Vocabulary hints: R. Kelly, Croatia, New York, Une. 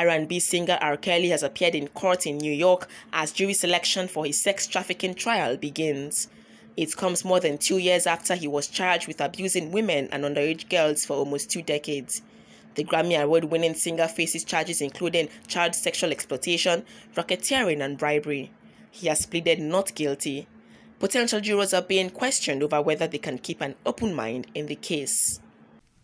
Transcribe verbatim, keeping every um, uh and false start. R and B singer R. Kelly has appeared in court in New York as jury selection for his sex trafficking trial begins. It comes more than two years after he was charged with abusing women and underage girls for almost two decades. The Grammy Award-winning singer faces charges including child sexual exploitation, racketeering, and bribery. He has pleaded not guilty. Potential jurors are being questioned over whether they can keep an open mind in the case.